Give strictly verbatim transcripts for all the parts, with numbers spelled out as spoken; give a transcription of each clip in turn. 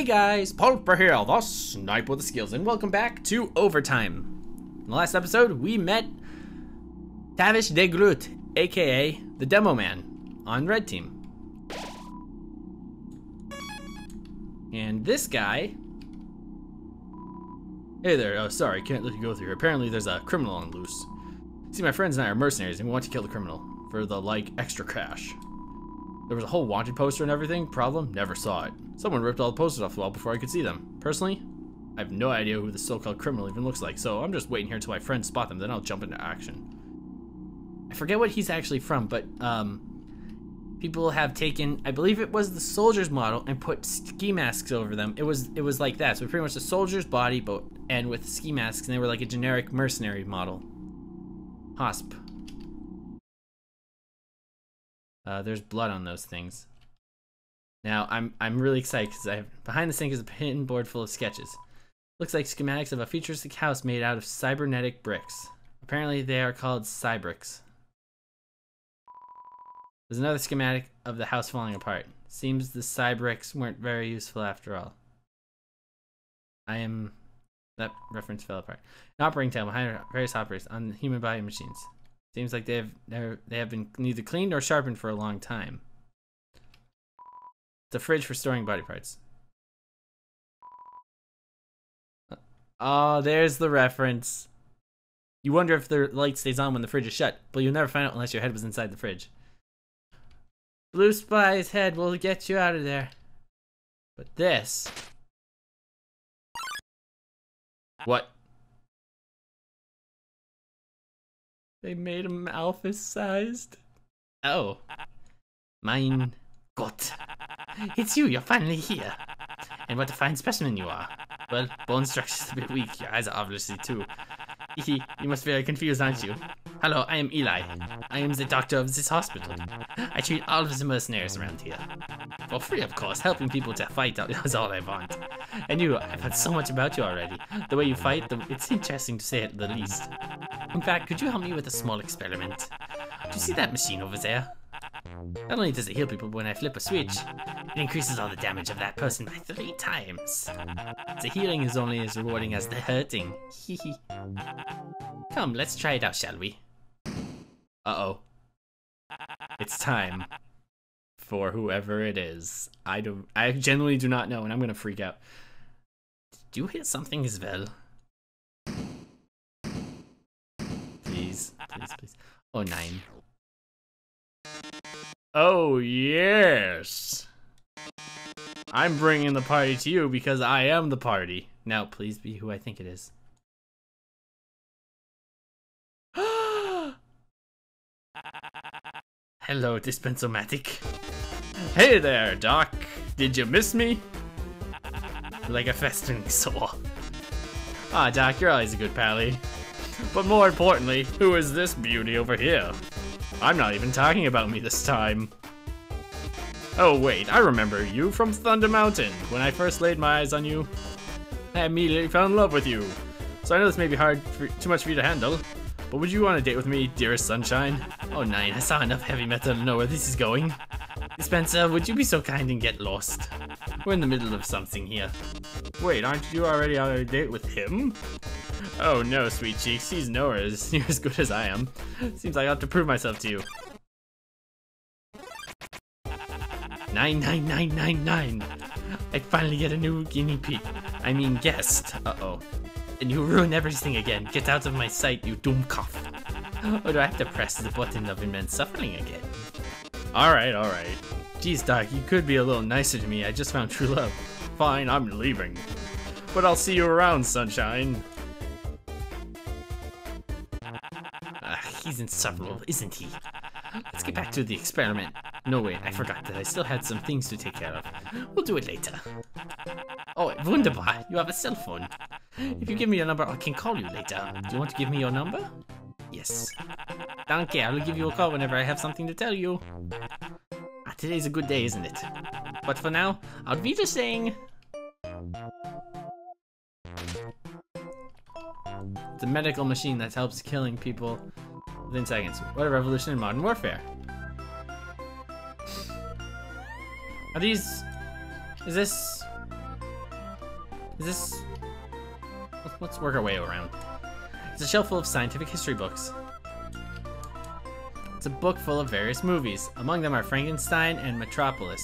Hey guys, PaulPer here, the snipe with the skills, and welcome back to Overtime. In the last episode, we met Tavish De Groot, aka the Demo Man, on Red Team. And this guy... Hey there, oh sorry, can't let you go through here. Apparently there's a criminal on loose. See, my friends and I are mercenaries and we want to kill the criminal for the, like, extra cash. There was a whole wanted poster and everything. Problem? Never saw it. Someone ripped all the posters off the wall before I could see them. Personally, I have no idea who the so-called criminal even looks like, so I'm just waiting here until my friends spot them, then I'll jump into action. I forget what he's actually from, but um, people have taken, I believe it was the soldier's model, and put ski masks over them. It was it was like that, so pretty much the soldier's body, but and with ski masks, and they were like a generic mercenary model. Hosp. Uh, there's blood on those things. Now I'm I'm really excited because I have, behind the sink is a pin board full of sketches. Looks like schematics of a futuristic house made out of cybernetic bricks. Apparently they are called cybricks. There's another schematic of the house falling apart. Seems the cybricks weren't very useful after all. I am that reference fell apart. An operating table behind various operators on the human body machines. Seems like they have never, they have been neither cleaned nor sharpened for a long time. It's a fridge for storing body parts. Oh, there's the reference. You wonder if the light stays on when the fridge is shut, but you'll never find out unless your head was inside the fridge. Blue Spy's head will get you out of there. But this... What? They made him alpha-sized. Oh. Mein Gott. It's you, you're finally here. And what a fine specimen you are. Well, bone structure's a bit weak, your eyes are obviously too. You must be very confused, aren't you? Hello, I am Eli. I am the doctor of this hospital. I treat all of the mercenaries around here. For free, of course, helping people to fight is all I want. And you, I've heard so much about you already. The way you fight, the, it's interesting to say it the least. In fact, could you help me with a small experiment? Do you see that machine over there? Not only does it heal people, but when I flip a switch, it increases all the damage of that person by three times. The healing is only as rewarding as the hurting. Hehe. Come, let's try it out, shall we? Uh-oh. It's time for whoever it is. I do. I genuinely do not know, and I'm gonna freak out. Did you hit something as well? Please, please, please. Oh, nine. Oh, yes! I'm bringing the party to you because I am the party. Now, please be who I think it is. Hello, dispensomatic. Hey there, Doc. Did you miss me? Like a festering sore. Ah, Doc, you're always a good pally. But more importantly, who is this beauty over here? I'm not even talking about me this time. Oh wait, I remember you from Thunder Mountain. When I first laid my eyes on you, I immediately fell in love with you. So I know this may be hard, for, too much for you to handle, but would you want to date with me, dearest sunshine? Oh nine, I saw enough heavy metal to know where this is going. Spencer, would you be so kind and get lost? We're in the middle of something here. Wait, aren't you already on a date with him? Oh no, sweet cheeks, he's nowhere as near as good as I am. Seems like I'll have to prove myself to you. Nine, nine, nine, nine, nine. I finally get a new guinea pig. I mean guest. Uh-oh. And you ruin everything again. Get out of my sight, you dumb cough. Or do I have to press the button of immense suffering again? Alright, alright. Geez, Doc, you could be a little nicer to me. I just found true love. Fine, I'm leaving. But I'll see you around, sunshine. He's insufferable, isn't he? Let's get back to the experiment. No wait, I forgot that I still had some things to take care of. We'll do it later. Oh, wunderbar, you have a cell phone. If you give me your number, I can call you later. Do you want to give me your number? Yes. Danke, I will give you a call whenever I have something to tell you. Ah, today's a good day, isn't it? But for now, I'll be just saying... The medical machine that helps killing people within seconds. What a revolution in modern warfare. Are these... Is this... Is this... Let's work our way around. It's a shelf full of scientific history books. It's a book full of various movies. Among them are Frankenstein and Metropolis.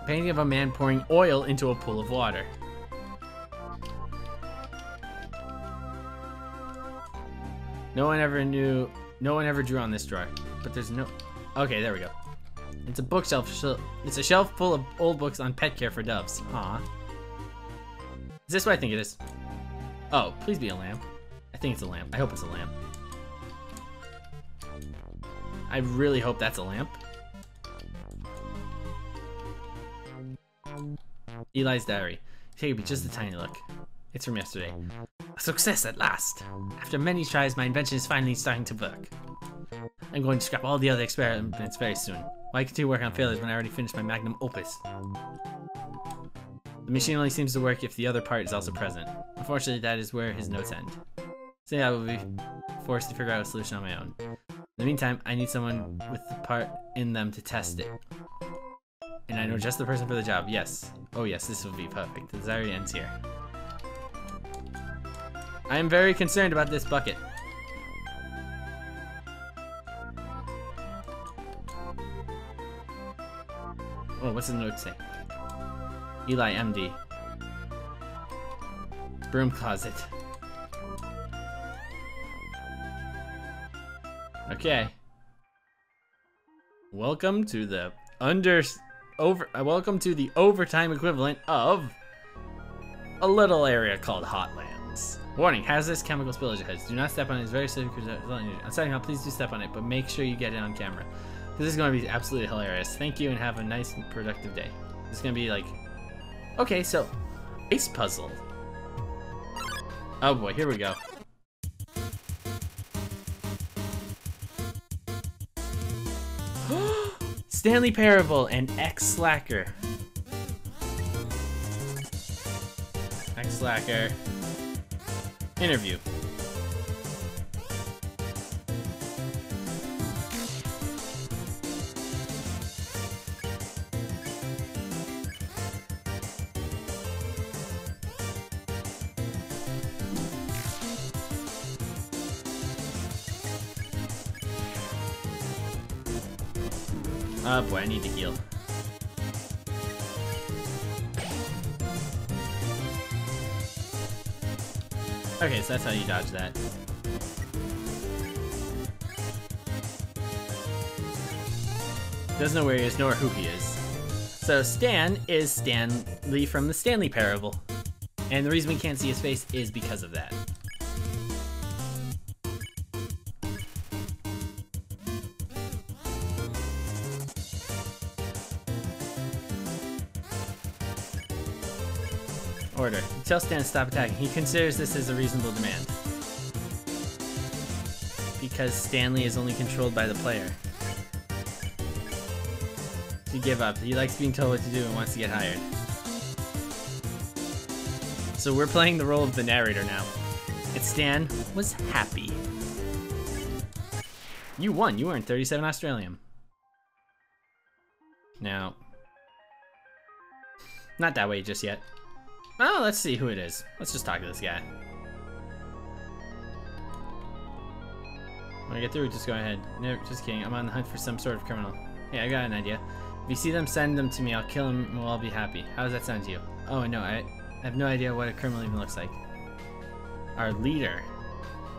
A painting of a man pouring oil into a pool of water. No one ever knew... No one ever drew on this drawer. But there's no... Okay, there we go. It's a bookshelf... Sh it's a shelf full of old books on pet care for doves. Aww. Is this what I think it is? Oh, please be a lamp. I think it's a lamp. I hope it's a lamp. I really hope that's a lamp. Eli's diary. Take me just a tiny look. It's from yesterday. A success at last. After many tries, my invention is finally starting to work. I'm going to scrap all the other experiments very soon. Why continue working on failures when I already finished my magnum opus? The machine only seems to work if the other part is also present. Unfortunately, that is where his notes end. So yeah, I will be forced to figure out a solution on my own. In the meantime, I need someone with the part in them to test it. And I know just the person for the job, yes. Oh yes, this will be perfect. The diary ends here. I am very concerned about this bucket. Oh, what's the note say? Eli, M D. Broom closet. Okay. Welcome to the under... over. Uh, welcome to the overtime equivalent of a little area called Hotlands. Warning, hazardous chemical spillage ahead. Do not step on it. It's very safe. I'm signing out. Please do step on it, but make sure you get it on camera. This is going to be absolutely hilarious. Thank you and have a nice and productive day. It's going to be like... Okay, so... Ice puzzle. Oh boy, here we go. Stanley Parable and X-Slacker. X-Slacker. Interview. Oh boy, I need to heal. Okay, so that's how you dodge that. Doesn't know where he is, nor who he is. So Stan is Stanley from the Stanley Parable. And the reason we can't see his face is because of that. Order. Tell Stan to stop attacking. He considers this as a reasonable demand. Because Stanley is only controlled by the player. To give up. He likes being told what to do and wants to get hired. So we're playing the role of the narrator now. And Stan was happy. You won. You earned thirty-seven australium. Now. Not that way just yet. Oh, let's see who it is. Let's just talk to this guy. When I get through, just go ahead. No, just kidding. I'm on the hunt for some sort of criminal. Hey, I got an idea. If you see them, send them to me. I'll kill them and we'll all be happy. How does that sound to you? Oh, no, I, I have no idea what a criminal even looks like. Our leader.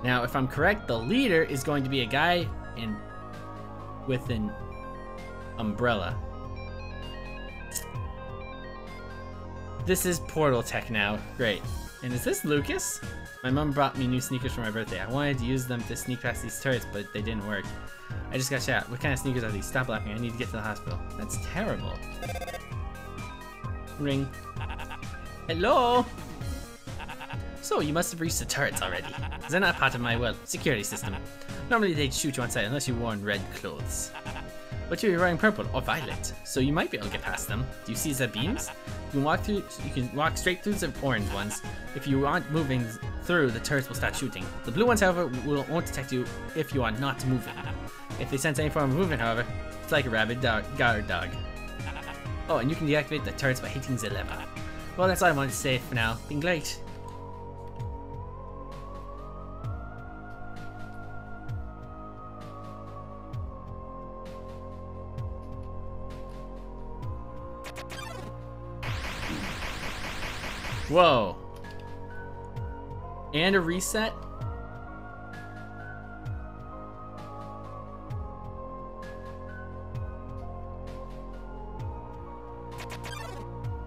Now, if I'm correct, the leader is going to be a guy in with an umbrella. This is Portal Tech now. Great. And is this Lucas? My mom brought me new sneakers for my birthday. I wanted to use them to sneak past these turrets, but they didn't work. I just got shot. What kind of sneakers are these? Stop laughing. I need to get to the hospital. That's terrible. Ring. Hello? So, you must have reached the turrets already. They're not part of my world security system. Normally they'd shoot you on sight unless you wore red clothes. But you're wearing purple or violet, so you might be able to get past them. Do you see the beams? You can walk through. You can walk straight through the orange ones. If you aren't moving through, the turrets will start shooting. The blue ones, however, will, won't detect you if you are not moving. If they sense any form of movement, however, it's like a rabid dog, guard dog. Oh, and you can deactivate the turrets by hitting the lever. Well, that's I'm unsafe for now. Being late. Whoa. And a reset?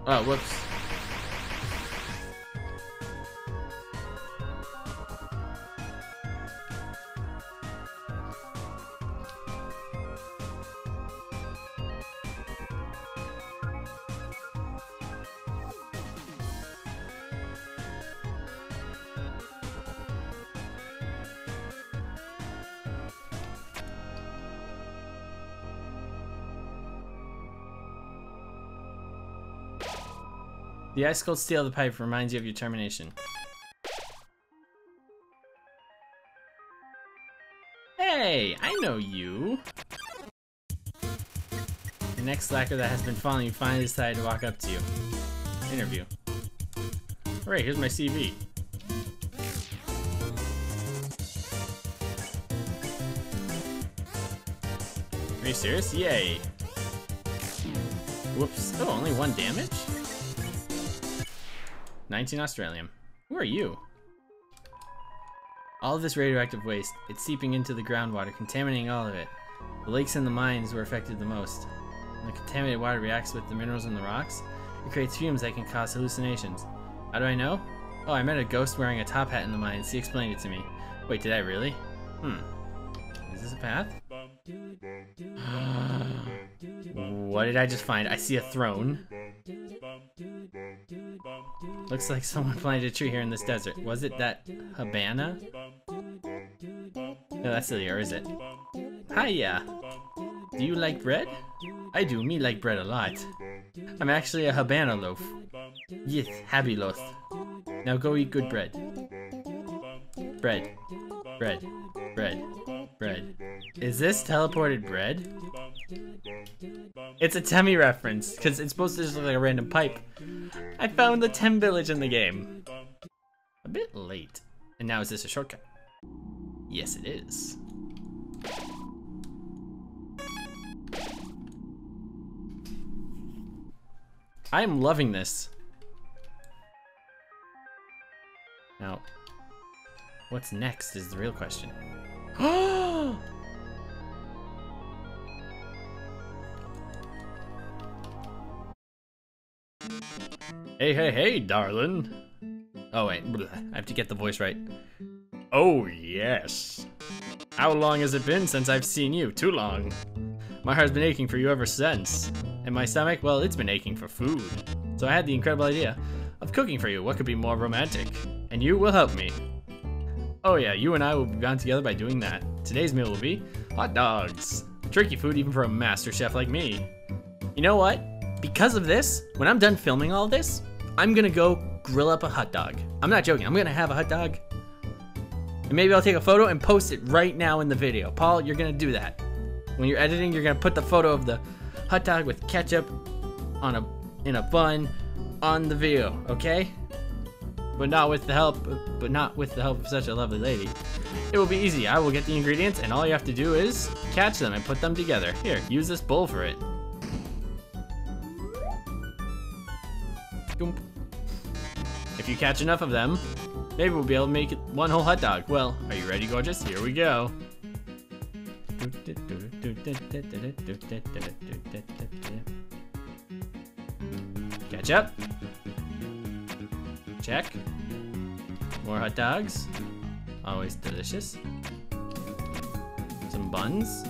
Oh, whoops. The ice cold steel of the pipe reminds you of your termination. Hey, I know you. The next slacker that has been following you finally decided to walk up to you. Interview. Alright, here's my C V. Are you serious? Yay. Whoops. Oh, only one damage? nineteen australium. Who are you? All of this radioactive waste, it's seeping into the groundwater, contaminating all of it. The lakes and the mines were affected the most. When the contaminated water reacts with the minerals in the rocks, it creates fumes that can cause hallucinations. How do I know? Oh, I met a ghost wearing a top hat in the mines. He explained it to me. Wait, did I really? Hmm. Is this a path? What did I just find? I see a throne. Looks like someone planted a tree here in this desert. Was it that Habana? No, that's silly, or is it? Hiya! Do you like bread? I do, me like bread a lot. I'm actually a Habana loaf. Yes, happy loaf. Now go eat good bread. Bread. Bread. Bread. Bread. Is this teleported bread? It's a Temmie reference, because it's supposed to just look like a random pipe. I found the Temmie village in the game. A bit late. And now is this a shortcut? Yes, it is. I'm loving this. Now, what's next is the real question. Oh! Hey, hey, hey, darling. Oh, wait. I have to get the voice right. Oh, yes. How long has it been since I've seen you? Too long. My heart's been aching for you ever since. And my stomach? Well, it's been aching for food. So I had the incredible idea of cooking for you. What could be more romantic? And you will help me. Oh, yeah. You and I will be bound together by doing that. Today's meal will be hot dogs. Tricky food even for a master chef like me. You know what? Because of this, when I'm done filming all this, I'm gonna go grill up a hot dog. I'm not joking, I'm gonna have a hot dog. And maybe I'll take a photo and post it right now in the video. Paul, you're gonna do that. When you're editing, you're gonna put the photo of the hot dog with ketchup on a in a bun on the video, okay? But not with the help but not with the help of such a lovely lady. It will be easy. I will get the ingredients and all you have to do is catch them and put them together. Here, use this bowl for it. If you catch enough of them, maybe we'll be able to make it one whole hot dog. Well, are you ready, gorgeous? Here we go. Ketchup. Check. More hot dogs. Always delicious. Some buns.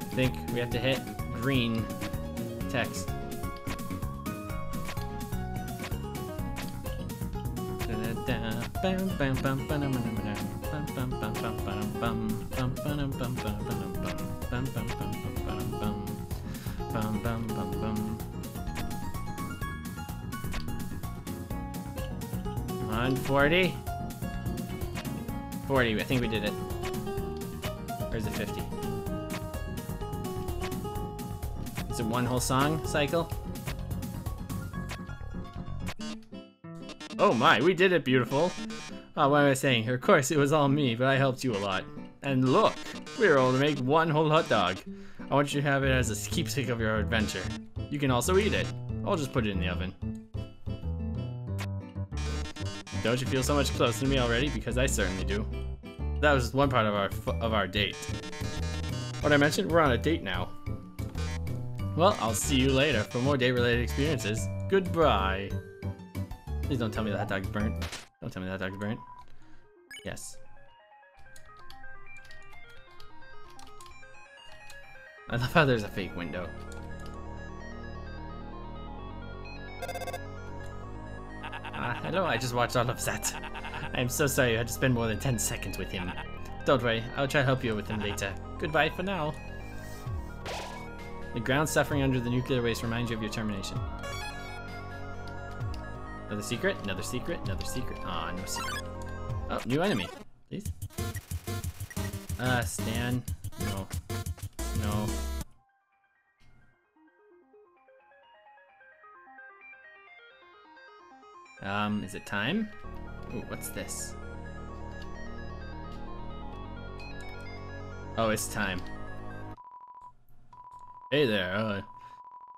I think we have to hit green text. Come on, forty. forty, I think we did it. Or is it fifty? Is it one whole song cycle? Oh my, we did it, beautiful. Oh, what am I saying? Of course, it was all me, but I helped you a lot. And look, we were able to make one whole hot dog. I want you to have it as a keepsake of your adventure. You can also eat it. I'll just put it in the oven. Don't you feel so much closer to me already? Because I certainly do. That was just one part of our of our date. What I mentioned, we're on a date now. Well, I'll see you later for more date-related experiences. Goodbye. Please don't tell me that dog's burnt. Don't tell me that dog's burnt. Yes. I love how there's a fake window. Uh, hello, I just watched all of that. I am so sorry you had to spend more than ten seconds with him. Don't worry, I'll try to help you with him later. Goodbye for now. The ground suffering under the nuclear waste reminds you of your termination. Another secret, another secret, another secret. Aw, oh, no secret. Oh, new enemy. Please. Uh, Stan. No. No. Um, is it time? Ooh, what's this? Oh, it's time. Hey there, uh,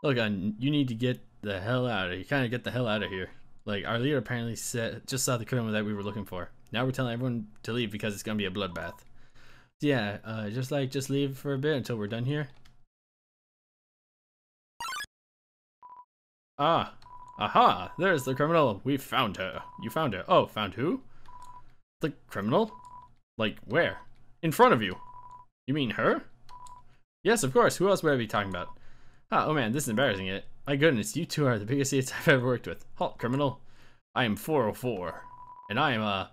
look, I, you need to get the hell out of here. You kind of get the hell out of here. Like, our leader apparently said, just saw the criminal that we were looking for. Now we're telling everyone to leave because it's going to be a bloodbath. So yeah, uh, just like, just leave for a bit until we're done here. Ah. Aha! There's the criminal! We found her! You found her. Oh, found who? The criminal? Like, where? In front of you! You mean her? Yes, of course! Who else would I be talking about? Ah, oh man, this is embarrassing it. My goodness, you two are the biggest idiots I've ever worked with. Halt, criminal! I am four oh four. And I am, uh...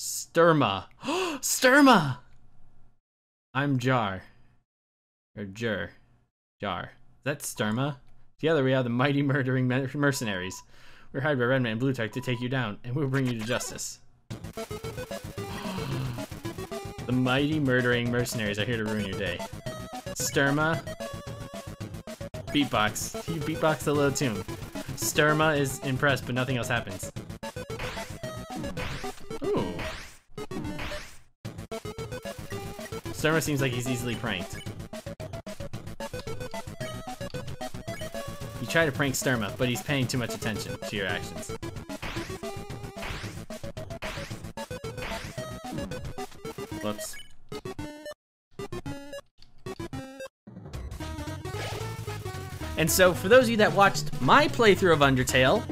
Sterma! Sterma! I'm Jar. Or Jer. Jar. Is that Sterma? Together we are the mighty murdering mercenaries. We're hired by Red Man Blue Tech to take you down, and we'll bring you to justice. The mighty murdering mercenaries are here to ruin your day. Sterma. Beatbox. You beatbox a little tune. Sterma is impressed, but nothing else happens. Ooh. Sterma seems like he's easily pranked. Try to prank Sterma, but he's paying too much attention to your actions. Whoops. And so, for those of you that watched my playthrough of Undertale,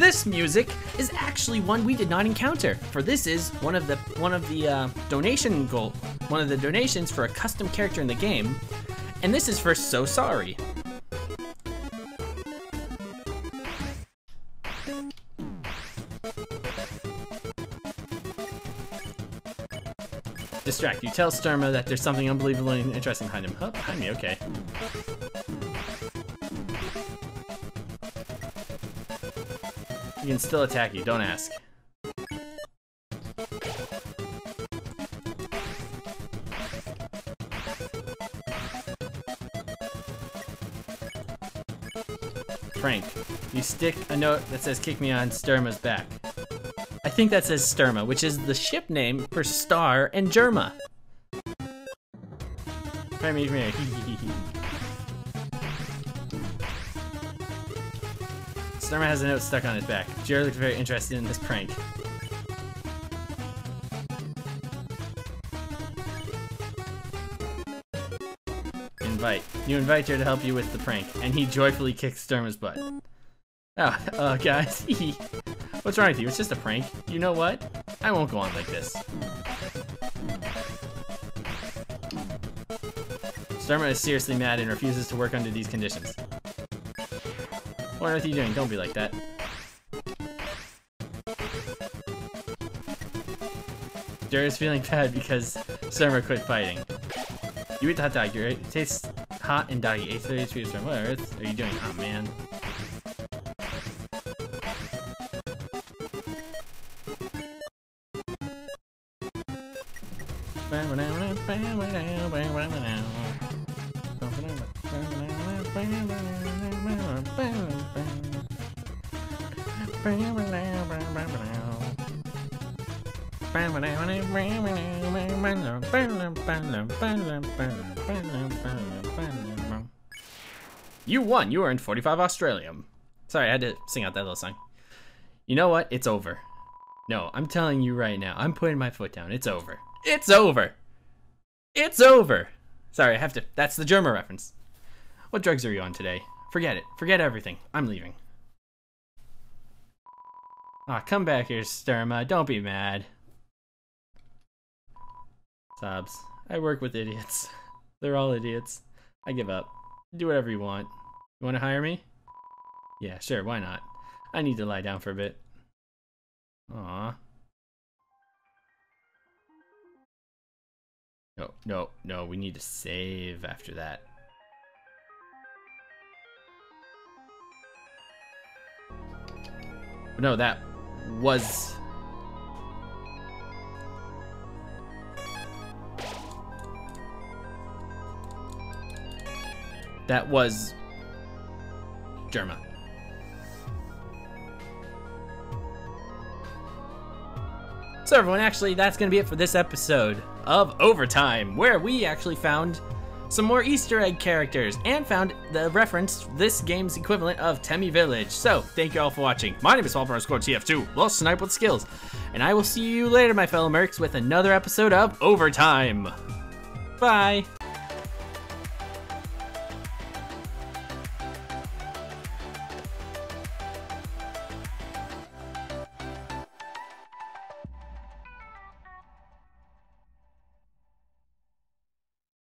this music is actually one we did not encounter. For this is one of the one of the uh, donation goal, one of the donations for a custom character in the game, and this is for So Sorry. Distract. You tell Sterma that there's something unbelievably interesting behind him. Oh, behind me, okay. He can still attack you, don't ask. Frank. You stick a note that says kick me on Sterma's back. I think that says Sterma, which is the ship name for Star and Jerma. Come here, come here. Sterma has a note stuck on his back. Jer looks very interested in this prank. Invite. You invite Jer to help you with the prank, and he joyfully kicks Sterma's butt. Oh, uh, guys. What's wrong with you? It's just a prank. You know what? I won't go on like this. Sterma is seriously mad and refuses to work under these conditions. What on earth are you doing? Don't be like that. Jer is feeling bad because Sterma quit fighting. You eat the hot dog, right? It tastes hot and doggy. eight thirty-three Sterma. What on earth are you doing? Oh, man. Ba -ba -da -ba -da. You won! You earned forty-five australium. Sorry, I had to sing out that little song. You know what? It's over. No, I'm telling you right now. I'm putting my foot down. It's over. It's over. It's over. Sorry, I have to. That's the Jerma reference. What drugs are you on today? Forget it. Forget everything. I'm leaving. Aw, oh, come back here, Sterma. Don't be mad. Sobs. I work with idiots. They're all idiots. I give up. Do whatever you want. You want to hire me? Yeah, sure. Why not? I need to lie down for a bit. Aww. No, no, no. We need to save after that. No, that was... That was... Jerma. So everyone, actually, that's going to be it for this episode of Overtime, where we actually found some more Easter egg characters and found the reference to this game's equivalent of Temmie Village. So, thank you all for watching. My name is PaulPer underscore T F two, Lost Snipe with Skills, and I will see you later, my fellow mercs, with another episode of Overtime. Bye!